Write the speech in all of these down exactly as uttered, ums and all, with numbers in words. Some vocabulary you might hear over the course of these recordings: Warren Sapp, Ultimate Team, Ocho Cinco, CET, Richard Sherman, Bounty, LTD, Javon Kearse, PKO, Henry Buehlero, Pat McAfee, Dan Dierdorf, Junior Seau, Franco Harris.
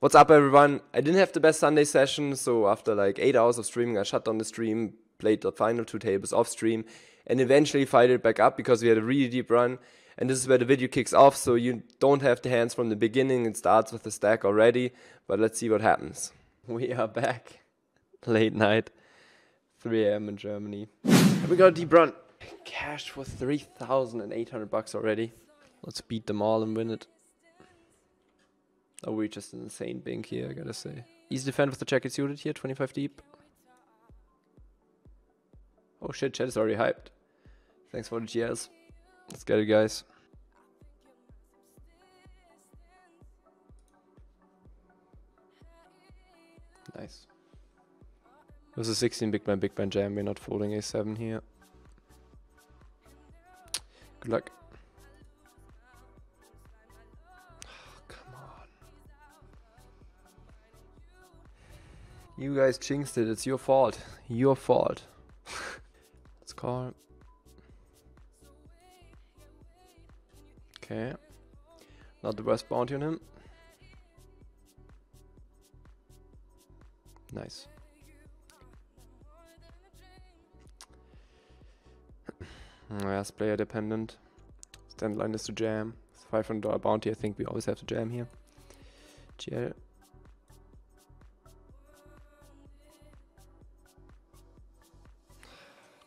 What's up, everyone? I didn't have the best Sunday session, so after like eight hours of streaming, I shut down the stream, played the final two tables off stream, and eventually fired it back up because we had a really deep run. And this is where the video kicks off, so you don't have the hands from the beginning. It starts with the stack already, but let's see what happens. We are back. Late night, three A M in Germany. And we got a deep run. Cashed for three thousand eight hundred bucks already. Let's beat them all and win it. Oh, we're just an insane bink here, I gotta say. Easy defend with the check it suited here, twenty-five deep. Oh shit, chat is already hyped. Thanks for the G S. Let's get it, guys. Nice. This is sixteen big blind, big blind jam. We're not folding a seven here. Good luck. Oh, come on. You guys jinxed it. It's your fault. Your fault. Let's call. Okay, not the worst bounty on him. Nice. Yes, player dependent. Stand line is to jam. It's a five hundred dollar bounty. I think we always have to jam here. G L.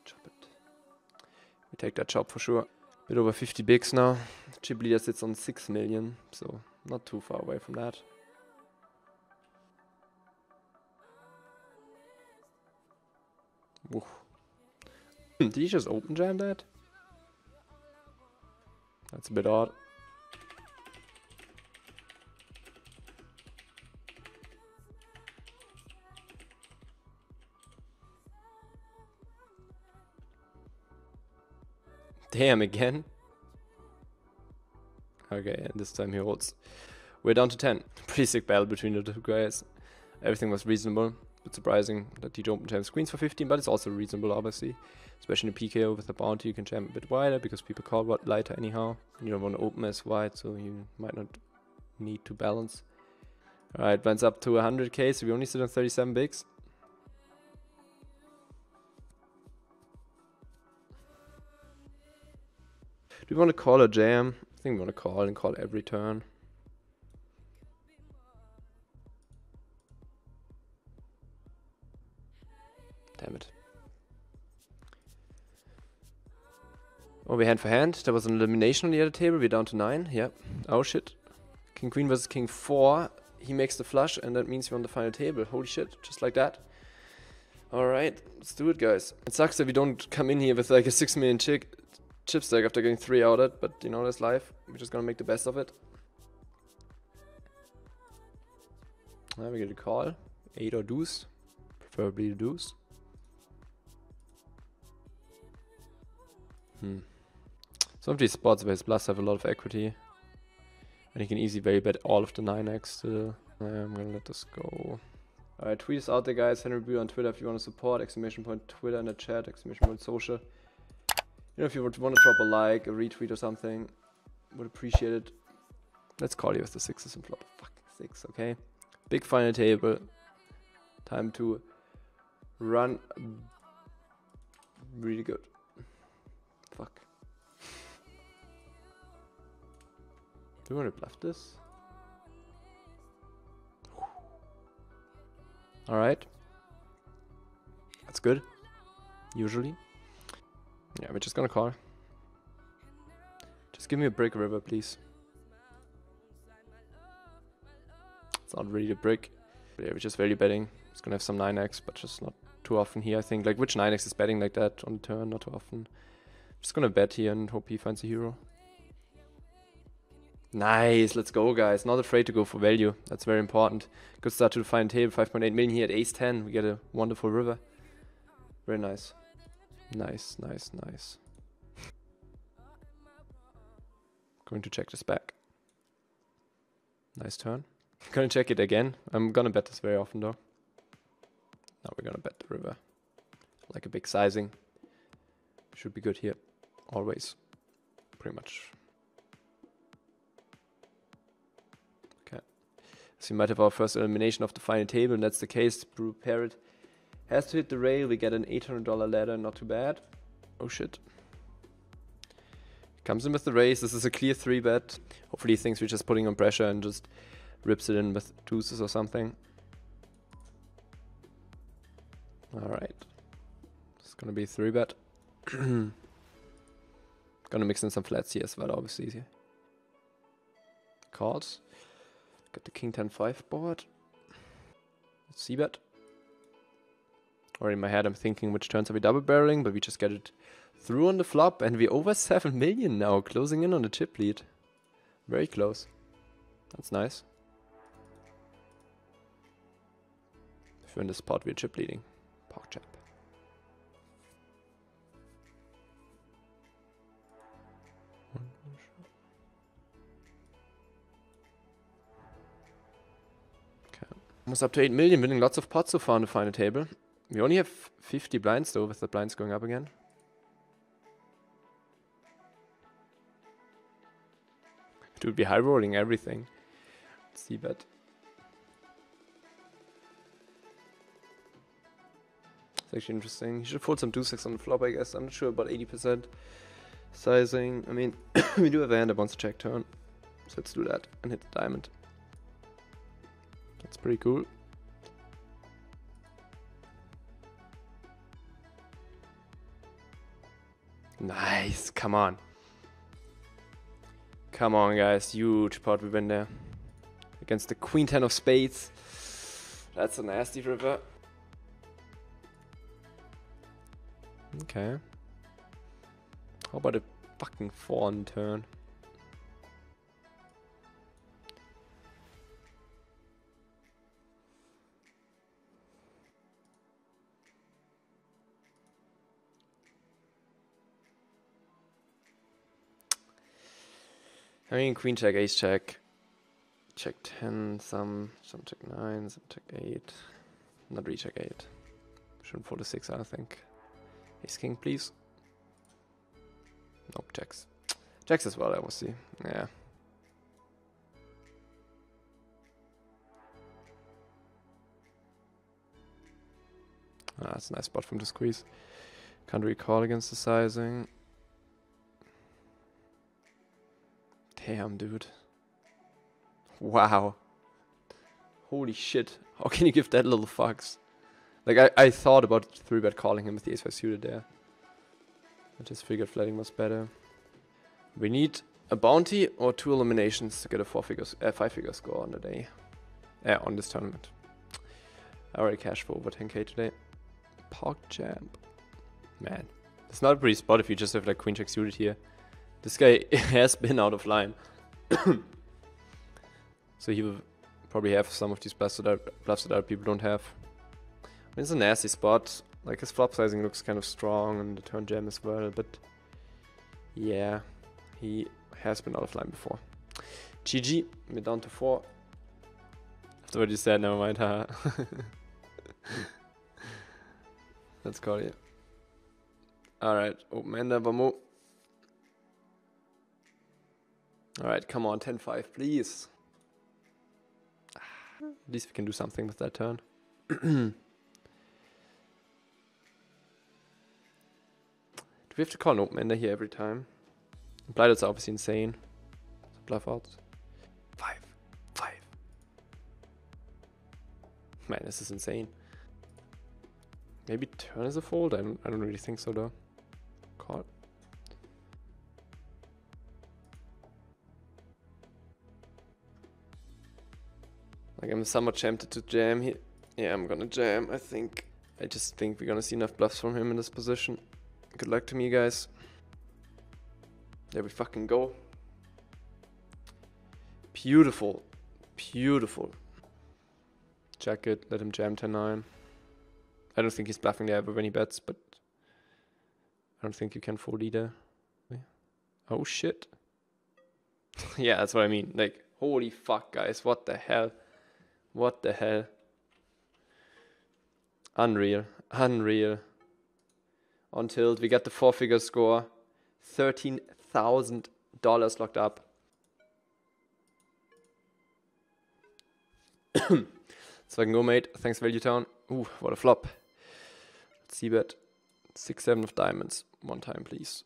Chop it. We take that chop for sure. Bit over fifty bigs now. Chip leader sits on six million, so not too far away from that. Oof. Did he just open jam that? That's a bit odd. Damn, again? Okay, and this time he holds. We're down to ten. Pretty sick battle between the two guys. Everything was reasonable. It's surprising that he opened jam screens for fifteen, but it's also reasonable, obviously. Especially in P K O with the bounty, you can jam a bit wider because people call what lighter anyhow. And you don't want to open as wide, so you might not need to balance. Alright, runs up to one hundred K, so we only sit on thirty-seven bigs. Do we want to call a jam? I think we want to call and call every turn. Damn it. Oh, we're hand for hand. There was an elimination on the other table. We're down to nine. Yep. Oh shit. King Queen versus King four. He makes the flush, and that means we're on the final table. Holy shit. Just like that. Alright. Let's do it, guys. It sucks that we don't come in here with like a six million chick. Chip stack after getting three out of it, but you know, that's life. We're just gonna make the best of it. Now we get a call. Eight or deuce. Preferably the deuce. Hmm. Some of these spots where his bluffs have a lot of equity. And he can easily value bet all of the nine X still. I'm gonna let this go. Alright, tweet us out there, guys. Henry Buehlero on Twitter if you wanna support. Exclamation point Twitter in the chat. Exclamation point social. You know, if you would want to drop a like, a retweet or something, would appreciate it. Let's call you with the sixes and flop. Fuck, six, okay? Big final table. Time to run. Really good. Fuck. Do you want to bluff this? Alright. That's good. Usually. Yeah, we're just gonna call. Just give me a brick river, please. It's not really a brick. But yeah, we're just value betting. It's gonna have some nine X, but just not too often here, I think. Like, which nine X is betting like that on the turn? Not too often. I'm just gonna bet here and hope he finds a hero. Nice, let's go, guys. Not afraid to go for value. That's very important. Good start to the final table. five point eight million here at ace ten. We get a wonderful river. Very nice. Nice, nice, nice. Going to check this back. Nice turn. Gonna check it again. I'm gonna bet this very often though. Now we're gonna bet the river. Like a big sizing. Should be good here. Always. Pretty much. Okay. So you might have our first elimination of the final table, and that's the case. Brew Parrot has to hit the rail. We get an eight hundred dollar ladder, not too bad. Oh shit. Comes in with the raise. This is a clear three bet. Hopefully he thinks we're just putting on pressure and just rips it in with deuces or something. Alright. It's gonna be a three bet. Gonna mix in some flats here as well, obviously. Easier. Calls. Got the king ten five board. Let's see bet. Or in my head I'm thinking which turns are we double barreling, but we just get it through on the flop, and we're over seven million now, closing in on the chip lead. Very close. That's nice. If we're in this spot, we're chip leading. Pork chip. Okay. Almost up to eight million, winning lots of pots so far on the final table. We only have fifty blinds though, with the blinds going up again. Dude, be high rolling everything. Let's see that. It's actually interesting. He should fold some two six on the flop, I guess. I'm not sure about eighty percent sizing. I mean, we do have a hand that wants to check turn. So let's do that and hit the diamond. That's pretty cool. Nice, come on. Come on, guys. Huge pot we win there. Against the queen ten of spades. That's a nasty river. Okay. How about a fucking four on turn? I mean, queen check, ace check, check ten, some, some check nine, some check eight, not really check eight. Shouldn't fold a six, I think. Ace king, please. Nope, checks. Checks as well, I will see. Yeah. Ah, that's a nice spot from the squeeze. Can't recall against the sizing. Damn, dude. Wow. Holy shit. How can you give that little fucks? Like, I, I thought about three bet calling him with the ace five suited there. I just figured flatting was better. We need a bounty or two eliminations to get a four figures, uh, five figure score on the day. Eh, on this tournament. I already cashed for over ten K today. Pork champ. Man. It's not a pretty spot if you just have like queen check suited here. This guy has been out of line. So he will probably have some of these bluffs that, that other people don't have. I mean, it's a nasty spot. Like, his flop sizing looks kind of strong and the turn jam as well, but yeah, he has been out of line before. G G, we're down to four. After what you said, never mind, haha. Let's call it. Alright, open ender, vamos. Alright, come on, ten five, please. At least we can do something with that turn. Do we have to call an open ender here every time? Implied it's obviously insane. Bluff outs. Five. Five. Man, this is insane. Maybe turn is a fold? I don't, I don't really think so, though. Call. Like, I'm somewhat tempted to jam here. Yeah, I'm gonna jam, I think. I just think we're gonna see enough bluffs from him in this position. Good luck to me, guys. There we fucking go. Beautiful. Beautiful. Check it, let him jam ten nine. I don't think he's bluffing there ever when he bets, but I don't think you can fold either. Oh shit. Yeah, that's what I mean. Like, holy fuck, guys, what the hell? What the hell? Unreal. Unreal. On tilt, we get the four-figure score. thirteen thousand dollars locked up. Second go, mate. Thanks, value town. Ooh, what a flop. Let's see bet. Six, seven of diamonds. One time, please.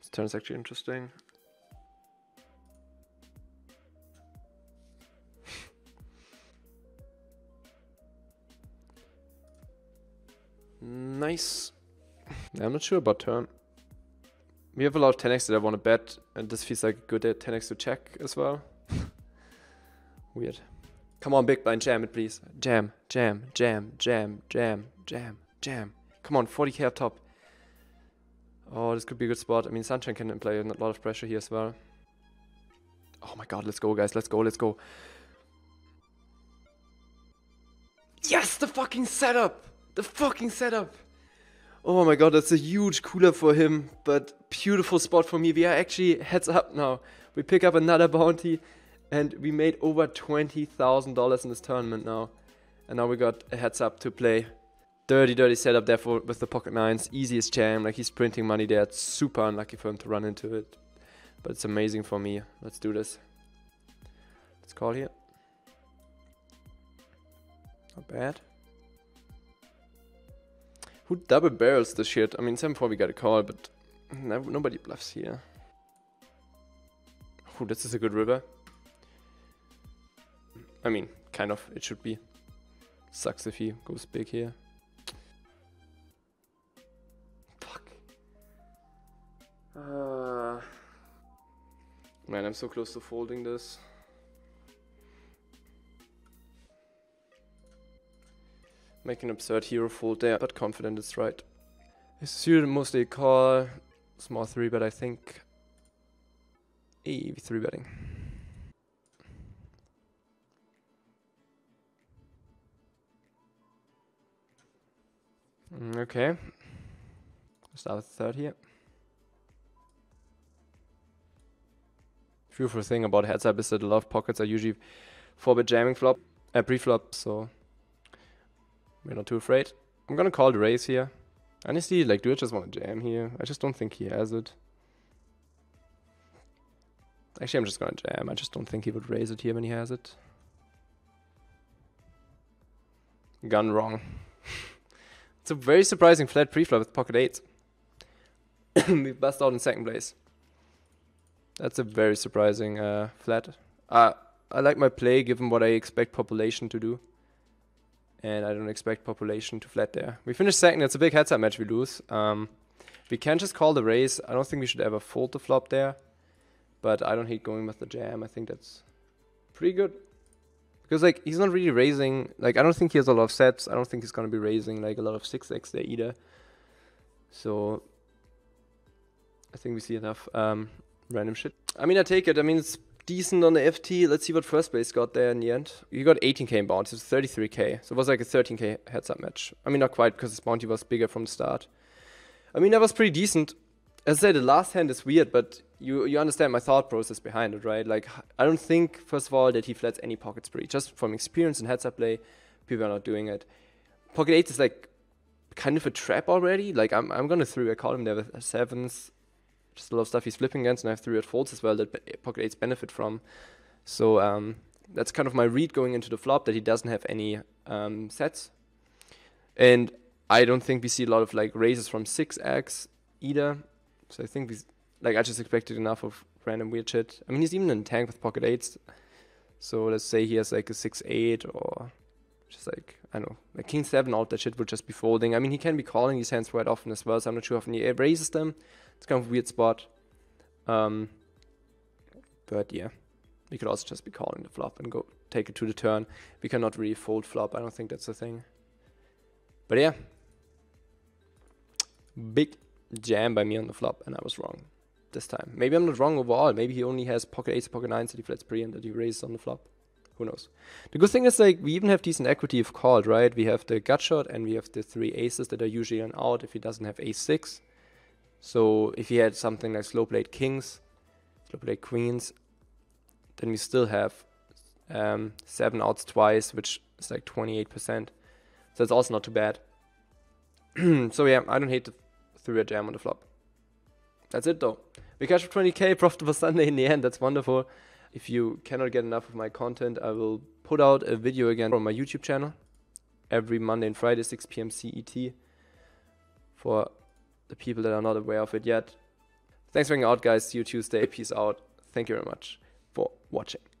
This turn is actually interesting. Nice. I'm not sure about turn. We have a lot of ten X that I want to bet, and this feels like a good ten X to check as well. Weird. Come on, big blind, jam it, please. Jam, jam, jam, jam, jam, jam, jam. Come on, forty K up top. Oh, this could be a good spot. I mean, Sunshine can play a lot of pressure here as well. Oh my god, let's go, guys. Let's go, let's go. Yes, the fucking setup. The fucking setup. Oh my god, that's a huge cooler for him, but beautiful spot for me. We are actually heads up now. We pick up another bounty, and we made over twenty thousand dollars in this tournament now. And now we got a heads up to play. Dirty, dirty setup there for, with the pocket nines. Easiest jam, like he's printing money there. It's super unlucky for him to run into it. But it's amazing for me. Let's do this. Let's call here. Not bad. Who double barrels this shit? I mean, seven four we got a call, but nobody bluffs here. Oh, this is a good river. I mean, kind of, it should be. Sucks if he goes big here. Fuck. Uh, man, I'm so close to folding this. Make an absurd hero fold there, but confident it's right. It's suited mostly a call. Small three bet, I think. Hey, three betting. Okay. Start with third here. Beautiful thing about heads up is that a lot of pockets are usually four bet jamming flop, uh, pre-flop, so. We're not too afraid. I'm gonna call the raise here. Honestly, like, do I just want to jam here? I just don't think he has it. Actually, I'm just gonna jam. I just don't think he would raise it here when he has it. Gun wrong. It's a very surprising flat preflop with pocket eights. We bust out in second place. That's a very surprising uh, flat. Uh, I like my play given what I expect population to do. And I don't expect population to flat there. We finished second. It's a big heads-up match we lose. Um, we can just call the raise. I don't think we should ever fold the flop there. But I don't hate going with the jam. I think that's pretty good. Because, like, he's not really raising. Like, I don't think he has a lot of sets. I don't think he's going to be raising, like, a lot of six X there either. So, I think we see enough um, random shit. I mean, I take it. I mean, it's decent on the F T. Let's see what first place got there in the end. You got eighteen K in bounty, so thirty-three K. So it was like a thirteen K heads-up match. I mean, not quite, because this bounty was bigger from the start. I mean, that was pretty decent. As I said, the last hand is weird, but you you understand my thought process behind it, right? Like, I don't think, first of all, that he flats any pockets pre. Just from experience in heads-up play, people are not doing it. Pocket eight is, like, kind of a trap already. Like, I'm, I'm going to three. I call him there with sevens. Just a lot of stuff he's flipping against, and I have three at folds as well that pocket eights benefit from. So um, that's kind of my read going into the flop, that he doesn't have any um, sets. And I don't think we see a lot of like raises from six X either. So I think we, like I just expected enough of random weird shit. I mean, he's even in tank with pocket eights. So let's say he has like a six eight or just like, I don't know, like king seven out, that shit would just be folding. I mean, he can be calling these hands quite often as well, so I'm not sure if he raises them. It's kind of a weird spot. Um, but yeah, we could also just be calling the flop and go take it to the turn. We cannot really fold flop. I don't think that's the thing. But yeah, big jam by me on the flop, and I was wrong this time. Maybe I'm not wrong overall. Maybe he only has pocket eights, pocket nines that he flats pre and that he raises on the flop. Who knows? The good thing is, like, we even have decent equity if called, right? We have the gut shot and we have the three aces that are usually an out if he doesn't have ace six. So if he had something like slow played kings, slow played queens, then we still have um, seven outs twice, which is like twenty-eight percent. So it's also not too bad. So yeah, I don't hate the three bet jam on the flop. That's it though. We cashed for twenty K, profitable Sunday in the end. That's wonderful. If you cannot get enough of my content, I will put out a video again on my YouTube channel every Monday and Friday, six p m C E T, for the people that are not aware of it yet. Thanks for hanging out, guys. See you Tuesday. Peace out. Thank you very much for watching.